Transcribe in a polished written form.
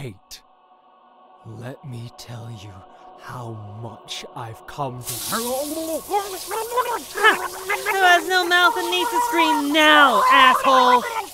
hate. Let me tell you how much I've come to— Who has no mouth and needs to scream now, asshole?